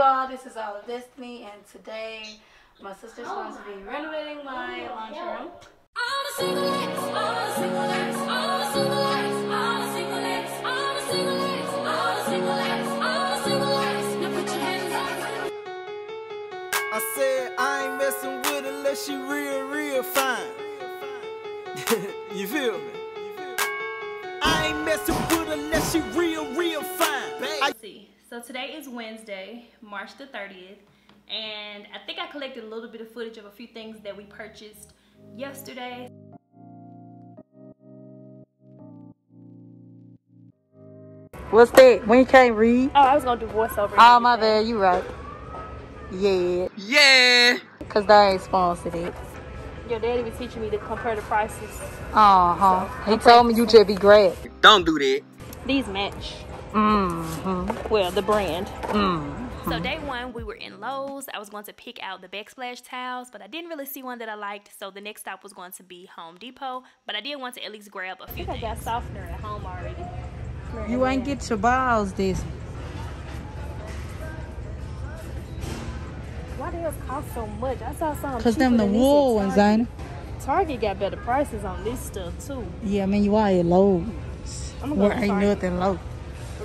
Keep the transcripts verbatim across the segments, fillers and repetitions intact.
you all, this is All of Destiny, and today my sister's going to be renovating my laundry room. I'm a single ex, I'm a single ex, I'm a single ex, I'm a single ex, I'm a single ex, I'm a single ex, I'm a single ex, now put your hands up. I said I ain't messing with her unless she real, real fine. You feel me? I ain't messing with her unless she real, real fine. I see. So today is Wednesday, March the thirtieth, and I think I collected a little bit of footage of a few things that we purchased yesterday. What's that? When you can't read? Oh, I was gonna do voiceover. Oh, my bad, you right. Yeah. Yeah. Cause they ain't sponsored it. Your daddy was teaching me to compare the prices. Uh-huh. So, he told me you just be great. Don't do that. These match. Mm-hmm. Well, the brand. Mm-hmm. So day one, we were in Lowe's. I was going to pick out the backsplash towels, but I didn't really see one that I liked. So the next stop was going to be Home Depot, but I did want to at least grab a few I things. I got softener at home already. Right you ain't get your balls this. Why the hell cost so much? I saw something. Cause them the wool ones, ain't it? Target got better prices on this stuff too. Yeah, I mean you are at Lowe's. I'm gonna go to ain't nothing low.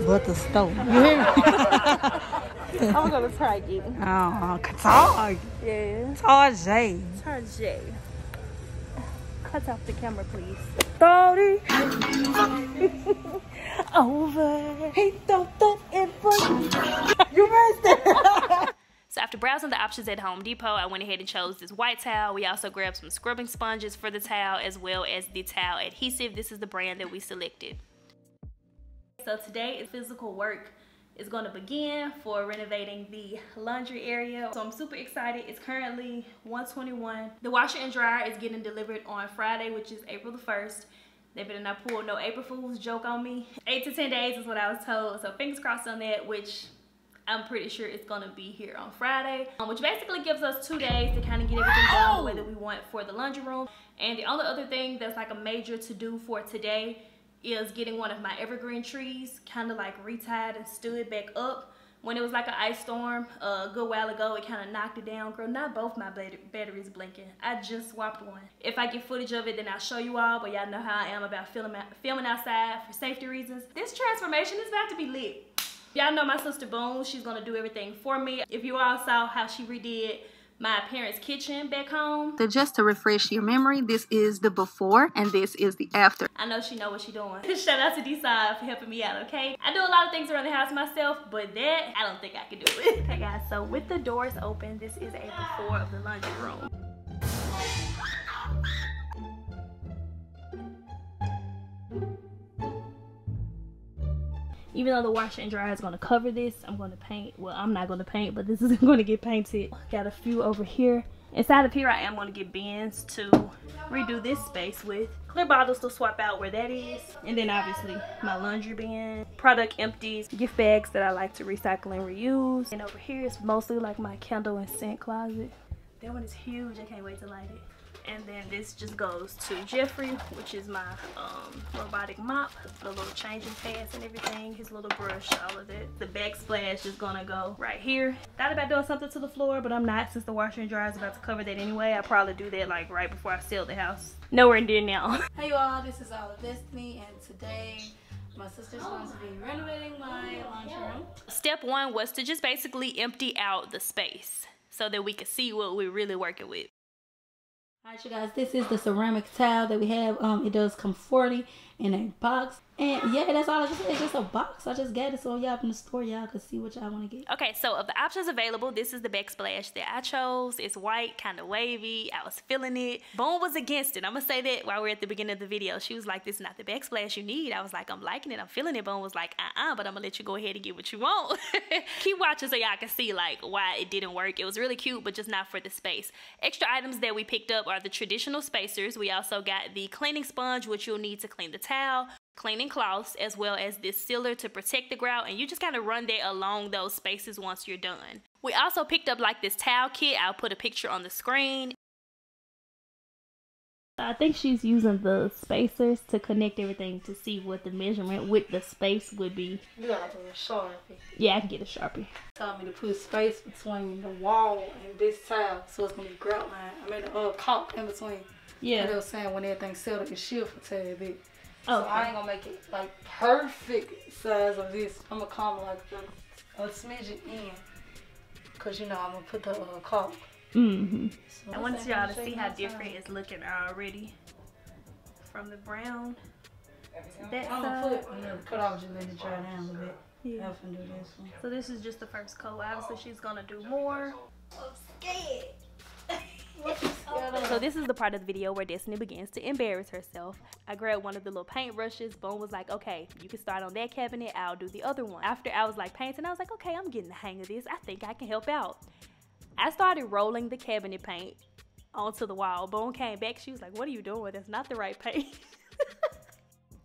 But the stove. You hear me? I'm gonna Target. Oh, Target. Yeah. Target. Target. Cut off the camera, please. Thirty. Over. He thought that it was. You missed it. So after browsing the options at Home Depot, I went ahead and chose this white towel. We also grabbed some scrubbing sponges for the towel, as well as the towel adhesive. This is the brand that we selected. So today is physical work is going to begin for renovating the laundry area. So I'm super excited. It's currently one twenty-one. The washer and dryer is getting delivered on Friday, which is April the first. They better not pull no April Fool's joke on me. eight to ten days is what I was told. So fingers crossed on that, which I'm pretty sure it's going to be here on Friday, um, which basically gives us two days to kind of get everything done the way that we want for the laundry room. And the only other thing that's like a major to do for today is getting one of my evergreen trees kind of like retied and stood back up. When it was like an ice storm uh, a good while ago, it kind of knocked it down. Girl, not both my batteries blinking. I just swapped one. If I get footage of it, then I'll show you all, but y'all know how I am about filming, filming outside for safety reasons. This transformation is about to be lit. Y'all know my sister Boone, she's gonna do everything for me. If you all saw how she redid my parents' kitchen back home. So just to refresh your memory, this is the before and this is the after. I know she know what she doing. Shout out to D-Side for helping me out, okay? I do a lot of things around the house myself, but that, I don't think I can do it. Okay guys, so with the doors open, this is a before of the laundry room. Even though the washer and dryer is going to cover this, I'm going to paint. Well, I'm not going to paint, but this is going to get painted. Got a few over here. Inside of here, I am going to get bins to redo this space with. Clear bottles to swap out where that is. And then obviously my laundry bin, product empties, gift bags that I like to recycle and reuse. And over here is mostly like my candle and scent closet. That one is huge. I can't wait to light it. And then this just goes to Jeffrey, which is my um, robotic mop, the little changing pads and everything, his little brush, all of that. The backsplash is gonna go right here. Thought about doing something to the floor, but I'm not, since the washer and dryer is about to cover that anyway. I'll probably do that like right before I seal the house. Nowhere near now. Hey you all, this is All of Destiny, and today my sister's going to be renovating my laundry room. Step one was to just basically empty out the space so that we could see what we're really working with. Alright you guys, this is the ceramic tile that we have. Um, it does come forty in a box. And yeah, that's all I just said, it's just a box. I just got it so y'all in the store, y'all can see what y'all want to get. Okay, so of the options available, this is the backsplash that I chose. It's white, kind of wavy. I was feeling it. Boone was against it. I'm going to say that while we're at the beginning of the video. She was like, this is not the backsplash you need. I was like, I'm liking it. I'm feeling it. Boone was like, uh-uh, but I'm going to let you go ahead and get what you want. Keep watching so y'all can see like why it didn't work. It was really cute, but just not for the space. Extra items that we picked up are the traditional spacers. We also got the cleaning sponge, which you'll need to clean the towel, cleaning cloths, as well as this sealer to protect the grout, and you just kind of run that along those spaces once you're done. We also picked up like this towel kit. I'll put a picture on the screen. I think she's using the spacers to connect everything to see what the measurement with the space would be. You gotta get a Sharpie. Yeah, I can get a Sharpie. Told me to put space between the wall and this tile, so it's gonna be grout line. I mean, the uh, caulk in between. Yeah. And they were saying when everything's settled, it shift a tad bit. Oh. So I ain't gonna make it like perfect size of this. I'm gonna come like a, a smidge in, cause you know I'm gonna put the uh, caulk. Mm-hmm. So I want y'all to see how different it's looking already. From the brown to that I'm side. Put, I'm gonna put off just let it dry down a little bit. Yeah. I'm gonna do this one. So this is just the first coat. Obviously she's gonna do more. I'm scared. So this is the part of the video where Destiny begins to embarrass herself. I grabbed one of the little paint brushes. Boone was like, okay, you can start on that cabinet, I'll do the other one. After I was like painting, I was like, okay, I'm getting the hang of this. I think I can help out. I started rolling the cabinet paint onto the wall. Boone came back, she was like, what are you doing? That's not the right paint.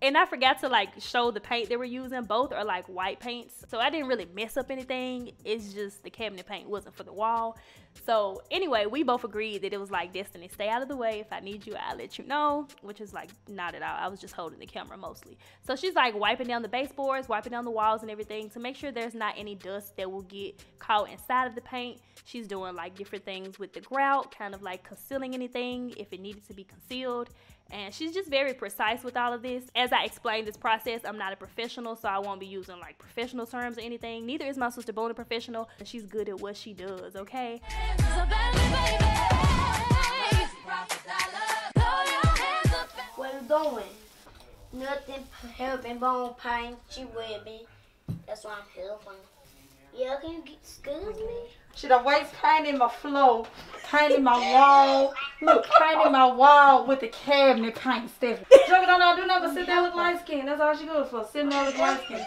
And I forgot to like show the paint they were using. Both are like white paints. So I didn't really mess up anything. It's just the cabinet paint wasn't for the wall. So anyway, we both agreed that it was like, Destiny, stay out of the way. If I need you, I'll let you know. Which is like, not at all. I was just holding the camera mostly. So she's like wiping down the baseboards, wiping down the walls and everything to make sure there's not any dust that will get caught inside of the paint. She's doing like different things with the grout, kind of like concealing anything if it needed to be concealed. And she's just very precise with all of this. As I explained this process, I'm not a professional, so I won't be using like professional terms or anything. Neither is my sister Boone a professional, and she's good at what she does, okay? So baby, baby. What are you doing? Nothing, helping Boone paint. She will be. That's why I'm helping. Yeah, can you excuse me? Should I waste painting my floor, painting my wall? Look, painting my wall with the cabinet paint, Stephanie. Joker don't know, do nothing but sit there with light skin. That's all she good for, sitting there with light skin.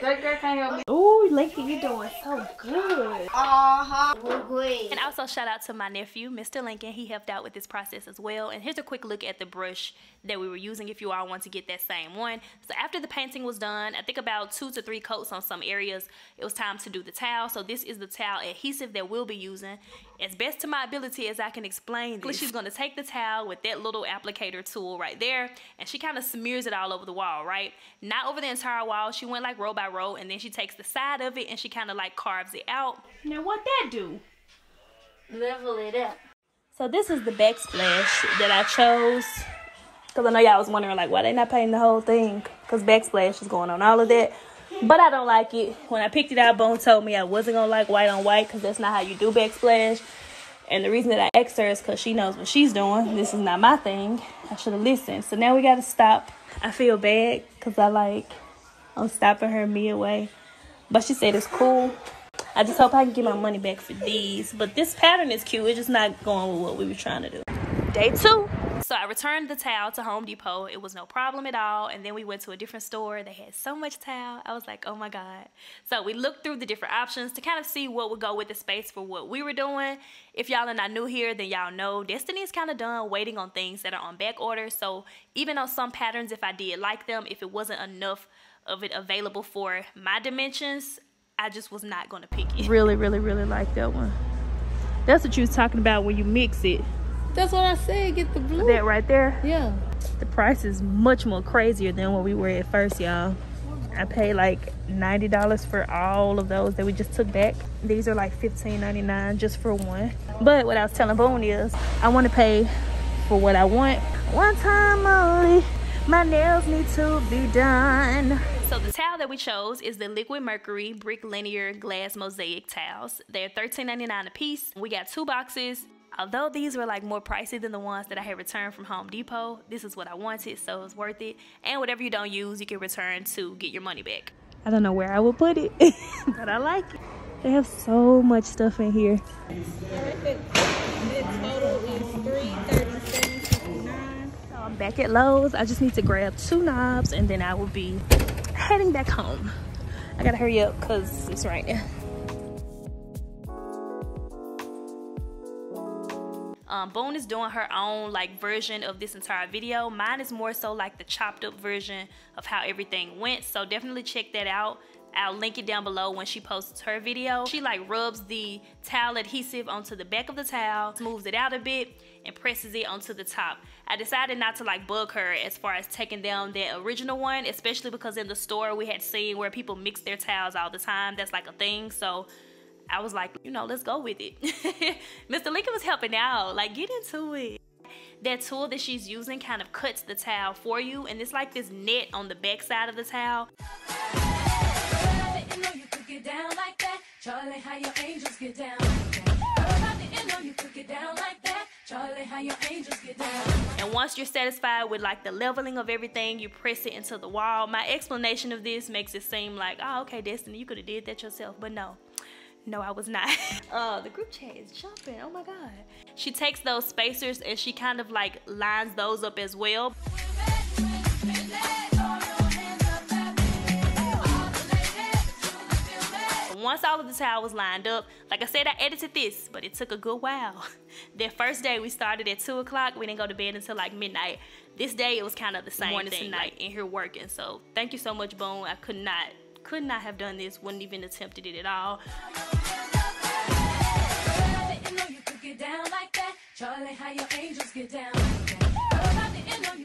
That girl can't help me. Ooh, Lincoln, you're doing so good. Uh-huh. And also shout out to my nephew, Mister Lincoln. He helped out with this process as well. And here's a quick look at the brush that we were using if you all want to get that same one. So after the painting was done, I think about two to three coats on some areas, it was time to do the towel. So this is the towel adhesive that we'll be using. As best to my ability as I can explain this, she's gonna take the towel with that little applicator tool right there, and she kind of smears it all over the wall, right? Not over the entire wall. She went like row by row, and then she takes the side of it and she kind of like carves it out. Now what that do? Level it up. So this is the backsplash that I chose, because I know y'all was wondering like why they not painting the whole thing, because backsplash is going on all of that. But I don't like it. When I picked it out, Boone told me I wasn't going to like white on white because that's not how you do backsplash. And the reason that I asked her is because she knows what she's doing. This is not my thing. I should have listened. So now we got to stop. I feel bad because I like, I'm stopping her midway. But she said it's cool. I just hope I can get my money back for these. But this pattern is cute. It's just not going with what we were trying to do. Day two. So I returned the towel to Home Depot. It was no problem at all. And then we went to a different store. They had so much towel. I was like, oh my God. So we looked through the different options to kind of see what would go with the space for what we were doing. If y'all are not new here, then y'all know Destiny is kind of done waiting on things that are on back order. So even on some patterns, if I did like them, if it wasn't enough of it available for my dimensions, I just was not going to pick it. Really, really, really like that one. That's what you was talking about when you mix it. That's what I said, get the blue. That right there? Yeah. The price is much more crazier than what we were at first, y'all. I paid like ninety dollars for all of those that we just took back. These are like fifteen ninety-nine just for one. But what I was telling Boone is, I want to pay for what I want. One time only, my nails need to be done. So the towel that we chose is the Liquid Mercury Brick Linear Glass Mosaic Towels. They're thirteen ninety-nine a piece. We got two boxes. Although these were like more pricey than the ones that I had returned from Home Depot, this is what I wanted, so it's worth it. And whatever you don't use, you can return to get your money back. I don't know where I would put it, but I like it. They have so much stuff in here. So I'm back at Lowe's. I just need to grab two knobs and then I will be heading back home. I gotta hurry up because it's raining. Um, Boone is doing her own like version of this entire video. Mine is more so like the chopped up version of how everything went. So definitely check that out. I'll link it down below when she posts her video. She like rubs the towel adhesive onto the back of the towel, smooths it out a bit, and presses it onto the top. I decided not to like bug her as far as taking down that original one, especially because in the store we had seen where people mix their towels all the time. That's like a thing. So I was like, you know, let's go with it. Mister Lincoln was helping out, like get into it. That tool that she's using kind of cuts the towel for you, and it's like this net on the back side of the towel. Charlie, how your angels get down like that. About the end of you cook it down like that. Charlie, how your angels get down. And once you're satisfied with like the leveling of everything, you press it into the wall. My explanation of this makes it seem like, oh, okay, Destiny, you could have did that yourself, but no. No, I was not. Uh, the group chat is jumping, oh my God. She takes those spacers and she kind of like lines those up as well. Once all of the towel was lined up, like I said, I edited this, but it took a good while. That first day we started at two o'clock. We didn't go to bed until like midnight. This day it was kind of the same morning thing, tonight like, in here working. So thank you so much, Boone. I could not, could not have done this. Wouldn't even attempted it at all.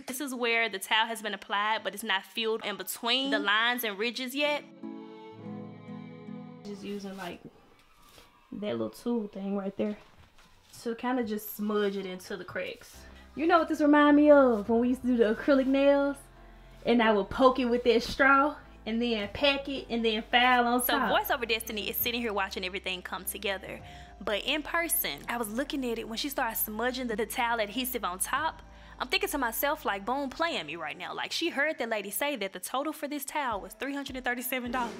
This is where the towel has been applied, but it's not filled in between the lines and ridges yet. Just using like that little tool thing right there to kind of just smudge it into the cracks. You know what this reminds me of? When we used to do the acrylic nails and I would poke it with that straw and then pack it and then file on top. So Voiceover Destiny is sitting here watching everything come together. But in person, I was looking at it when she started smudging the, the towel adhesive on top. I'm thinking to myself, like, Boone playing me right now. Like, she heard the lady say that the total for this towel was three hundred thirty-seven dollars.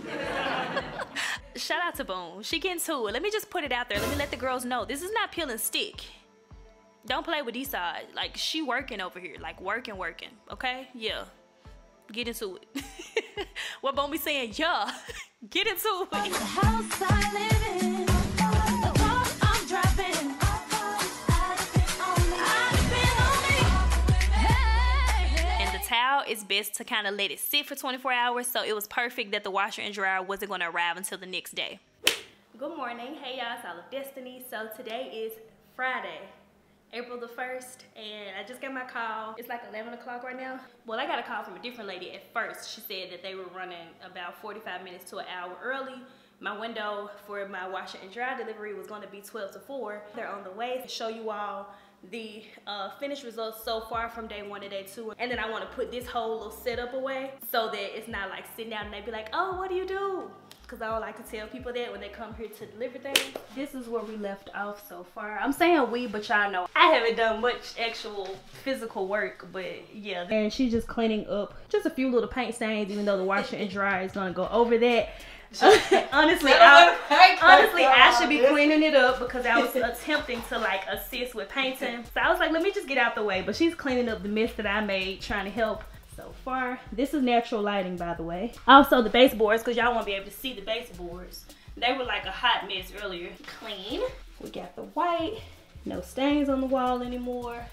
Shout out to Boone. She getting to it. Let me just put it out there. Let me let the girls know. This is not peel and stick. Don't play with these sides. Like, she working over here. Like, working, working. Okay? Yeah. Get into it. What Boone be saying? Yeah. Get into it. The house I live in. It's best to kind of let it sit for twenty-four hours, so it was perfect that the washer and dryer wasn't going to arrive until the next day. Good morning. Hey y'all, it's All of Destiny. So today is Friday, April the first, and I just got my call. It's like eleven o'clock right now. Well, I got a call from a different lady at first. She said that they were running about forty-five minutes to an hour early. My window for my washer and dryer delivery was going to be twelve to four. They're on the way to show you all the uh, finished results so far from day one to day two, and then I want to put this whole little setup away so that it's not like sitting down and they be like, oh, what do you do? Because I would like to tell people that when they come here to deliver things. This is where we left off so far. I'm saying we, but y'all know I haven't done much actual physical work, but yeah. And she's just cleaning up just a few little paint stains, even though the washer and dryer is going to go over that. honestly I, honestly I should be cleaning it up because I was attempting to like assist with painting, so I was like, let me just get out the way. But she's cleaning up the mess that I made trying to help so far. This is natural lighting, by the way. Also the baseboards, because y'all won't be able to see the baseboards. They were like a hot mess earlier. Clean. We got the white, no stains on the wall anymore.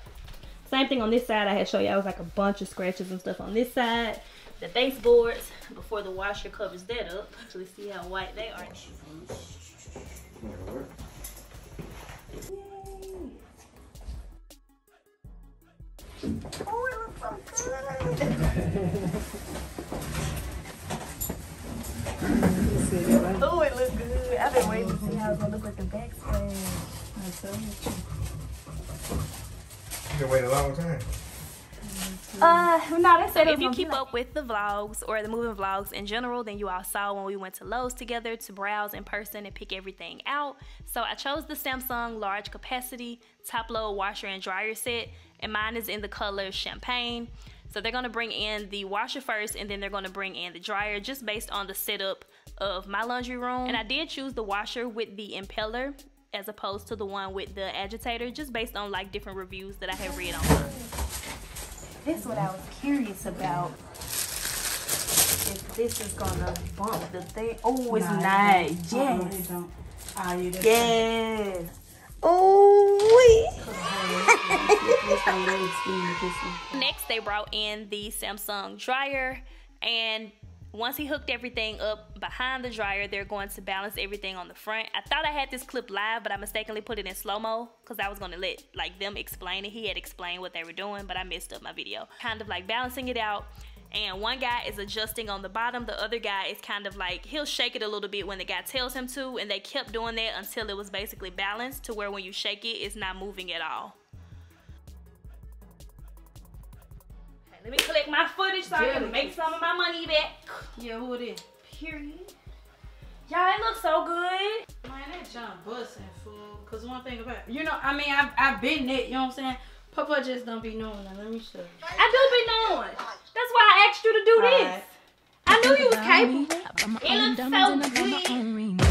Same thing on this side. I had show you I was like a bunch of scratches and stuff on this side. The baseboards before the washer covers that up. Actually, see how white they are. Yay. Oh, it looks so good. Oh, it looks good. I've been waiting to see how it's gonna look like the backstage. You've been waiting a long time. Uh, no, they said if you keep up with the vlogs or the moving vlogs in general, then you all saw when we went to Lowe's together to browse in person and pick everything out. So I chose the Samsung large capacity top load washer and dryer set, and mine is in the color champagne. So they're going to bring in the washer first, and then they're going to bring in the dryer just based on the setup of my laundry room. And I did choose the washer with the impeller as opposed to the one with the agitator, just based on like different reviews that I had read online. This is what I was curious about. If this is gonna bump the thing. Oh, it's not. Yes. Oh, yes. Oh, wait. Next, they brought in the Samsung dryer, and Once he hooked everything up behind the dryer, they're going to balance everything on the front. I thought I had this clip live, but I mistakenly put it in slow-mo because I was going to let like them explain it. He had explained what they were doing, but I messed up my video. Kind of like balancing it out. And one guy is adjusting on the bottom. The other guy is kind of like, he'll shake it a little bit when the guy tells him to. And they kept doing that until it was basically balanced to where when you shake it, it's not moving at all. Let me collect my footage so I can make some of my money back. Yeah, who it is? Period. Y'all, it looks so good. Man, that jump busting, fool. Because one thing about it, you know, I mean, I've, I've been it, you know what I'm saying? Papa just don't be knowing that. Let me show you. I do be knowing. That's why I asked you to do all this. Right. I knew you was capable. It looks so good.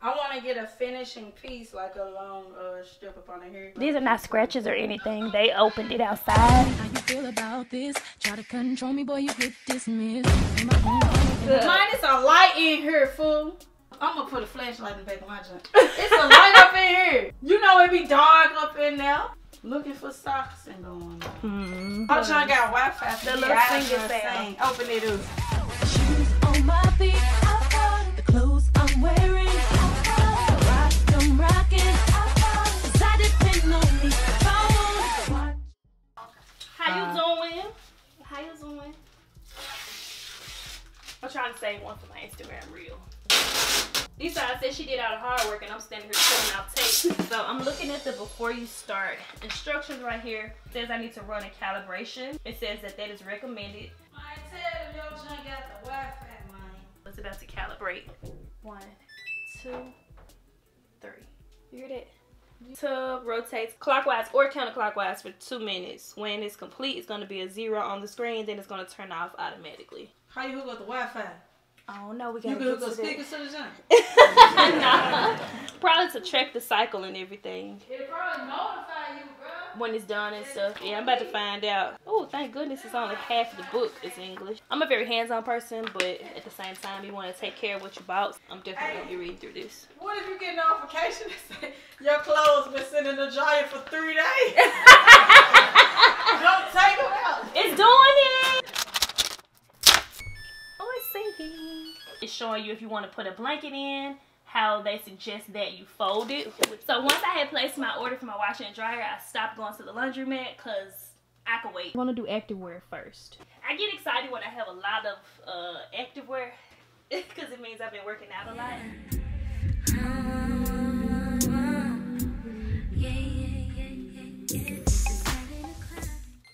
I want to get a finishing piece, like a long uh, strip up on the hair. These are not scratches or anything. They opened it outside. How you feel about this? Try to control me, boy. You get dismissed. Mine is a light in here, fool. I'm going to put a flashlight in the back of my junk. It's a light up in here. You know it be dark up in there. Looking for socks and going on. I'm trying to get Wi-Fi. The little yeah, finger thing. Open it up. Shoes on my feet. I found the clothes I'm wearing. How you doing? How you doing? I'm trying to save one for my Instagram reel. Lisa said she did all the hard work and I'm standing here pulling out tape. So I'm looking at the before you start instructions right here. It says I need to run a calibration. It says that that is recommended. I tell you, y'all done got the Wi-Fi, mine. It's about to calibrate. One, two, three. You hear that? Tub rotates clockwise or counterclockwise for two minutes. When it's complete, it's going to be a zero on the screen. Then it's going to turn off automatically. How you hook up the Wi-Fi? I don't know. We got to hook up speakers to the junk. Nah. Probably to track the cycle and everything. It'll probably notify you, bro. When it's done and stuff. Yeah, I'm about to find out. Oh, thank goodness it's only half the book is English. I'm a very hands-on person, but at the same time, you want to take care of what you bought. I'm definitely going to be reading through this. What if you get a notification that says your clothes been sitting in the dryer for three days? Don't take them out. It's doing it. Oh, it's sinking. It's showing you if you want to put a blanket in, how they suggest that you fold it. So once I had placed my order for my washer and dryer, I stopped going to the laundromat because I could wait. I want to do activewear first. I get excited when I have a lot of uh, activewear because it means I've been working out a lot.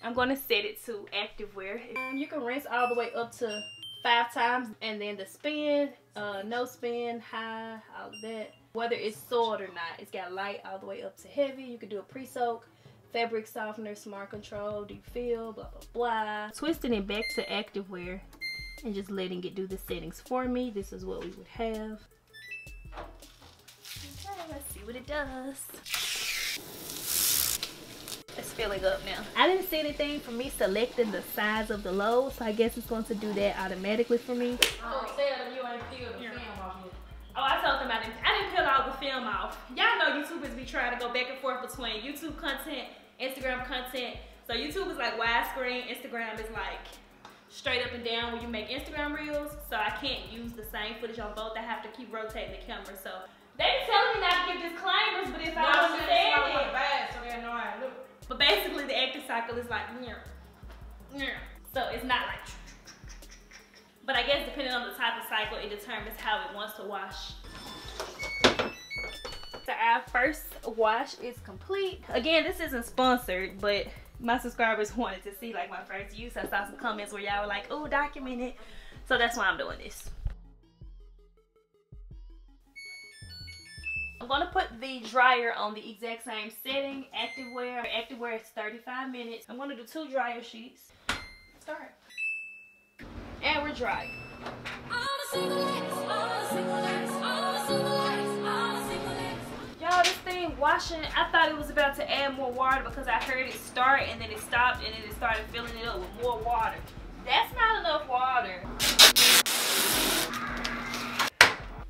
I'm going to set it to activewear. Um, you can rinse all the way up to five times, and then the spin, uh, no spin, high, all of that. Whether it's soiled or not, it's got light all the way up to heavy. You can do a pre-soak, fabric softener, smart control, deep fill, blah, blah, blah. Twisting it back to activewear and just letting it do the settings for me. This is what we would have. Okay, let's see what it does. It's filling up now. I didn't see anything for me selecting the size of the load, so I guess it's going to do that automatically for me. Oh, tell them you ain't peeled the film off yet. Oh, I told them I didn't, I didn't peel all the film off. Y'all know YouTubers be trying to go back and forth between YouTube content, Instagram content. So YouTube is like widescreen, Instagram is like straight up and down when you make Instagram reels. So I can't use the same footage on both. I have to keep rotating the camera. So they be telling me not to give disclaimers, but if no, I understand it. Look bad, so they know how I look. But basically the active cycle is like, yeah, yeah. So it's not like, but I guess depending on the type of cycle, it determines how it wants to wash. So our first wash is complete. Again, this isn't sponsored, but my subscribers wanted to see like my first use. I saw some comments where y'all were like, oh, document it. So that's why I'm doing this. I'm gonna put the dryer on the exact same setting, activewear. Activewear is thirty-five minutes. I'm gonna do two dryer sheets. Start. And we're dry. Y'all, this thing washing, I thought it was about to add more water because I heard it start and then it stopped and then it started filling it up with more water. That's not enough water.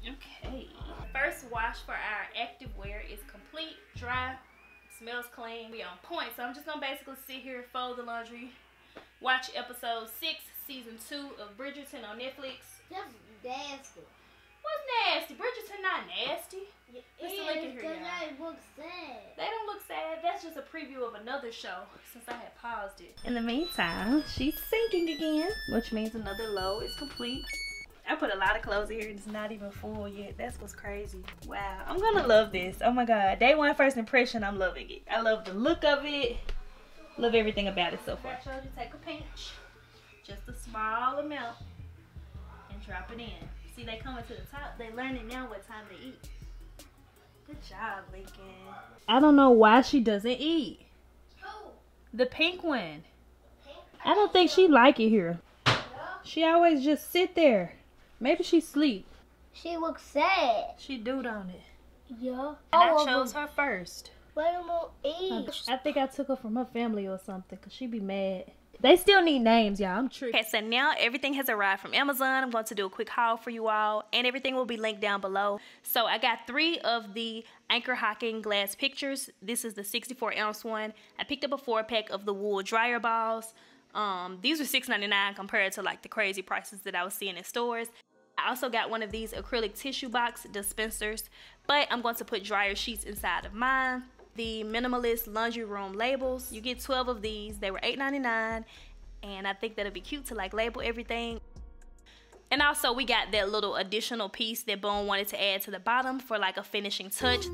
Okay. First wash for our activewear is complete, dry, smells clean, we on point. So I'm just gonna basically sit here, fold the laundry, watch episode six, season two of Bridgerton on Netflix. That's nasty. What's nasty? Bridgerton not nasty. Yeah, Mister Lincoln here, y'all. They look sad. They don't look sad. That's just a preview of another show since I had paused it. In the meantime, she's sinking again, which means another low is complete. I put a lot of clothes here. It's not even full yet. That's what's crazy. Wow. I'm going to love this. Oh, my God. Day one first impression, I'm loving it. I love the look of it. Love everything about it so far. I told you take a pinch, just a small amount, and drop it in. See, they coming to the top. They learning now what time to eat. Good job, Lincoln. I don't know why she doesn't eat. Who? The pink one. The pink? I don't think she like it here. No? She always just sit there. Maybe she sleep. She looks sad. She do, don't it? Yeah. And I chose her first. Let them all eat. I think I took her from her family or something because she be mad. They still need names, y'all. I'm tricked. Okay, so now everything has arrived from Amazon. I'm going to do a quick haul for you all, and everything will be linked down below. So I got three of the Anchor Hocking glass pictures. This is the sixty-four ounce one. I picked up a four pack of the wool dryer balls. Um, these were six ninety-nine compared to like the crazy prices that I was seeing in stores. I also got one of these acrylic tissue box dispensers, but I'm going to put dryer sheets inside of mine. The minimalist laundry room labels, you get twelve of these. They were eight ninety-nine, and I think that'll be cute to like label everything. And also we got that little additional piece that Boone wanted to add to the bottom for like a finishing touch.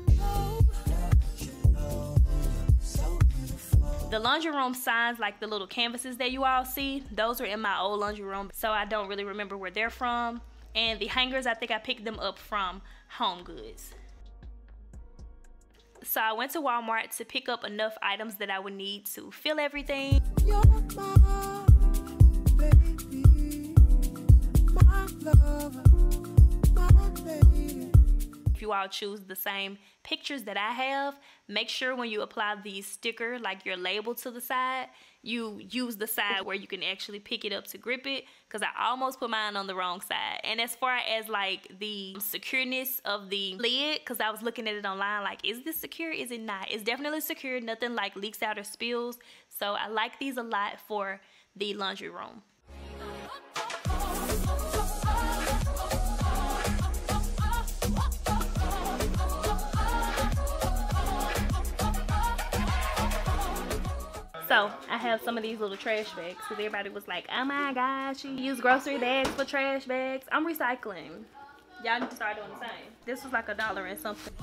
The laundry room signs, like the little canvases that you all see, those were in my old laundry room, so I don't really remember where they're from. And the hangers, I think I picked them up from Home Goods. So I went to Walmart to pick up enough items that I would need to fill everything. You're my baby, my lover, my baby. If you all choose the same pictures that I have, make sure when you apply the sticker, like your label to the side, you use the side where you can actually pick it up to grip it, because I almost put mine on the wrong side. And as far as like the secureness of the lid, because I was looking at it online like, is this secure, is it not? It's definitely secure. Nothing like leaks out or spills. So I like these a lot for the laundry room. So I have some of these little trash bags because everybody was like, oh my gosh, you use grocery bags for trash bags. I'm recycling. Y'all need to start doing the same. This was like a dollar and something.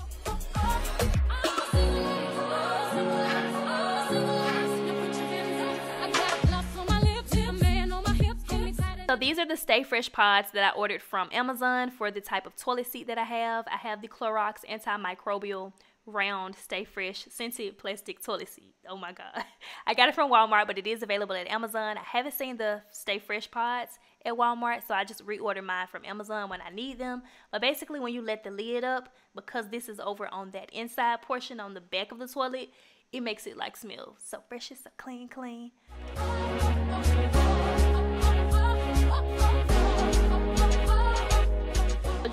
So these are the Stay Fresh pods that I ordered from Amazon for the type of toilet seat that I have. I have the Clorox antimicrobial round Stay Fresh scented plastic toilet seat. Oh my god, I got it from Walmart, but it is available at Amazon. I haven't seen the Stay Fresh pods at Walmart, so I just reorder mine from Amazon when I need them. But basically, when you let the lid up, because this is over on that inside portion on the back of the toilet, it makes it like smell so fresh and so clean clean.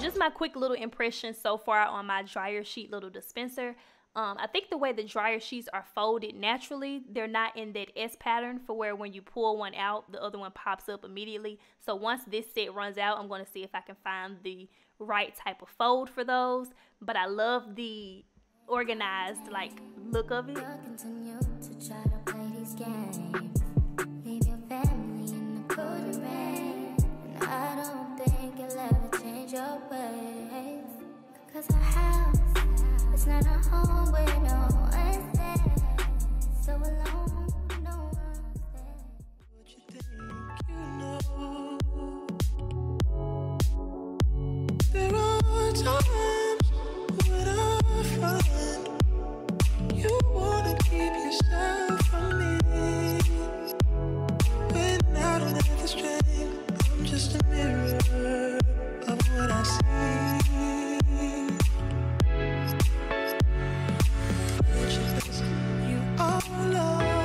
Just my quick little impression so far on my dryer sheet little dispenser. Um, I think the way the dryer sheets are folded naturally, they're not in that S pattern for where when you pull one out, the other one pops up immediately. So once this set runs out, I'm going to see if I can find the right type of fold for those. But I love the organized like look of it. I'll continue to try to play these games. Leave your family in the cold rain. And I don't think you'll ever change your ways. Cause our house, it's not a home where no one's there. So alone, no one's there. What you think you know? There are times when I find you wanna keep yourself from me. When I don't have the strength, I'm just a mirror of what I see. You are love.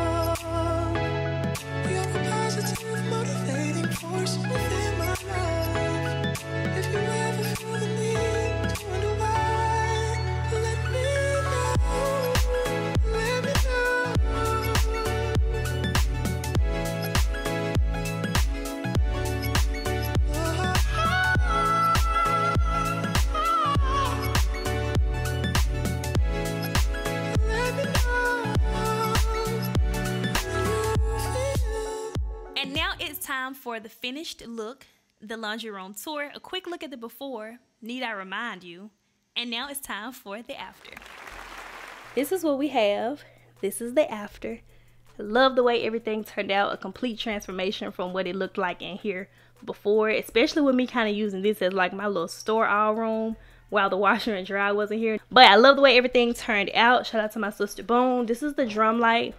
time for the finished look, the lingerie tour, a quick look at the before, need I remind you, and now it's time for the after. This is what we have. This is the after. I love the way everything turned out, a complete transformation from what it looked like in here before, especially with me kind of using this as like my little store all room while the washer and dryer wasn't here. But I love the way everything turned out. Shout out to my sister Boone. This is the drum light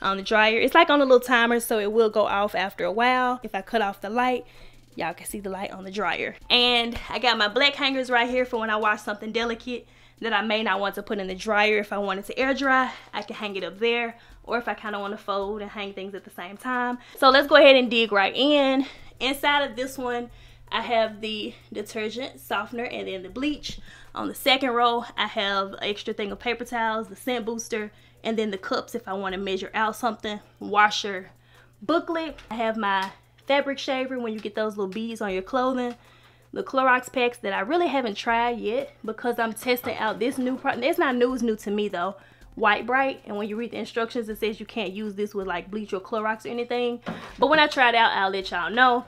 on the dryer. It's like on a little timer, so it will go off after a while. If I cut off the light, y'all can see the light on the dryer. And I got my black hangers right here for when I wash something delicate that I may not want to put in the dryer. If I wanted to air dry, I can hang it up there, or if I kind of want to fold and hang things at the same time. So let's go ahead and dig right in. Inside of this one, I have the detergent, softener, and then the bleach. On the second row, I have an extra thing of paper towels, the scent booster, and then the cups if I want to measure out something, washer booklet. I have my fabric shaver when you get those little beads on your clothing, the Clorox packs that I really haven't tried yet because I'm testing out this new product. It's not new, it's new to me though, White Bright, and when you read the instructions it says you can't use this with like bleach or Clorox or anything, but when I try it out I'll let y'all know.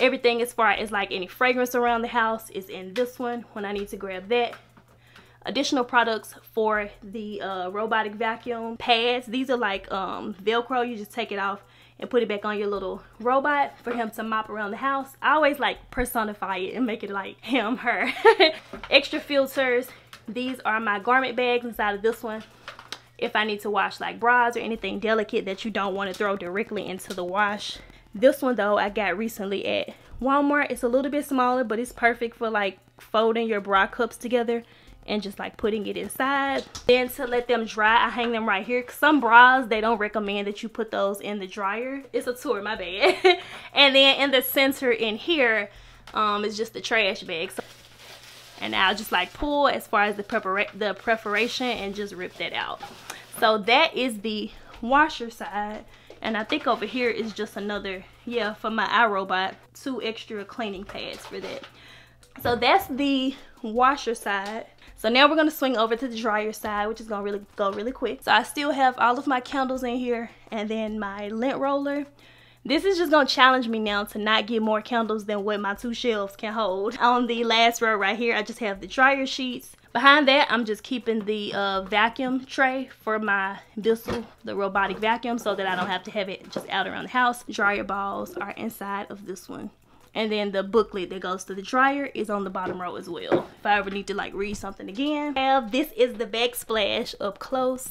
Everything as far as like any fragrance around the house is in this one when I need to grab that. Additional products for the uh, robotic vacuum pads. These are like um, Velcro. You just take it off and put it back on your little robot for him to mop around the house. I always like personify it and make it like him, her. Extra filters. These are my garment bags inside of this one. If I need to wash like bras or anything delicate that you don't want to throw directly into the wash. This one though I got recently at Walmart. It's a little bit smaller, but it's perfect for like folding your bra cups together and just like putting it inside. Then to let them dry, I hang them right here. Some bras, they don't recommend that you put those in the dryer. It's a tour, my bad. And then in the center in here, um, it's just the trash bag. So, and I'll just like pull as far as the, prepara the preparation and just rip that out. So that is the washer side. And I think over here is just another, yeah, for my iRobot, two extra cleaning pads for that. So that's the washer side. So now we're going to swing over to the dryer side, which is going to really go really quick. So I still have all of my candles in here and then my lint roller. This is just going to challenge me now to not get more candles than what my two shelves can hold. On the last row right here, I just have the dryer sheets. Behind that, I'm just keeping the uh, vacuum tray for my Bissell, the robotic vacuum, so that I don't have to have it just out around the house. Dryer balls are inside of this one. And then the booklet that goes to the dryer is on the bottom row as well. If I ever need to like read something again. Now, this is the backsplash up close.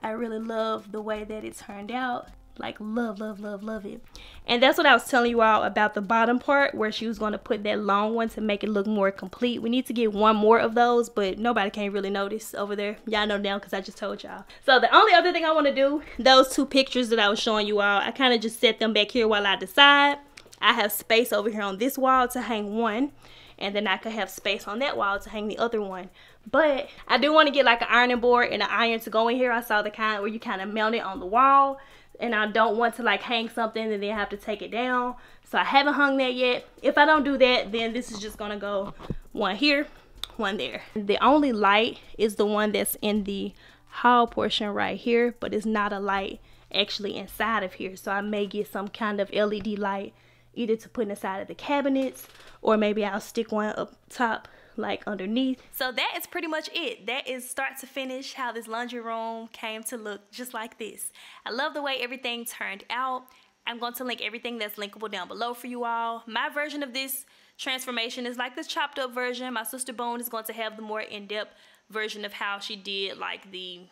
I really love the way that it turned out. Like love, love, love, love it. And that's what I was telling you all about the bottom part where she was going to put that long one to make it look more complete. We need to get one more of those, but nobody can really notice over there. Y'all know now because I just told y'all. So the only other thing I want to do, those two pictures that I was showing you all, I kind of just set them back here while I decide. I have space over here on this wall to hang one, and then I could have space on that wall to hang the other one. But I do want to get like an ironing board and an iron to go in here. I saw the kind where you kind of mount it on the wall, and I don't want to like hang something and then have to take it down. So I haven't hung that yet. If I don't do that, then this is just going to go one here, one there. The only light is the one that's in the hall portion right here, but it's not a light actually inside of here. So I may get some kind of L E D light, either to put inside of the cabinets, or maybe I'll stick one up top like underneath. So that is pretty much it. That is start to finish how this laundry room came to look just like this. I love the way everything turned out. I'm going to link everything that's linkable down below for you all. My version of this transformation is like this chopped up version. My sister Boone is going to have the more in-depth version of how she did like the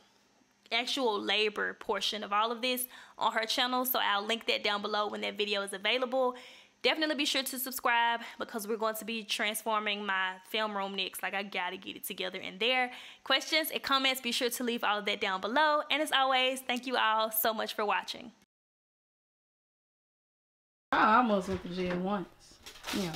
actual labor portion of all of this on her channel, so I'll link that down below when that video is available. Definitely be sure to subscribe because we're going to be transforming my film room next. Like, I gotta get it together in there. Questions and comments, be sure to leave all of that down below, and as always, thank you all so much for watching. I almost went to jail once, yeah,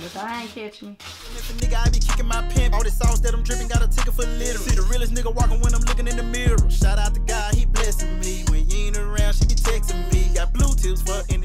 but I ain't catch me. If a nigga, I be kicking my pimp. All this sauce that I'm dripping, got a ticket for literal. See the realest nigga walking when I'm looking in the mirror. Shout out to God, he blessing me. When you ain't around, she be texting me. Got blue tips for any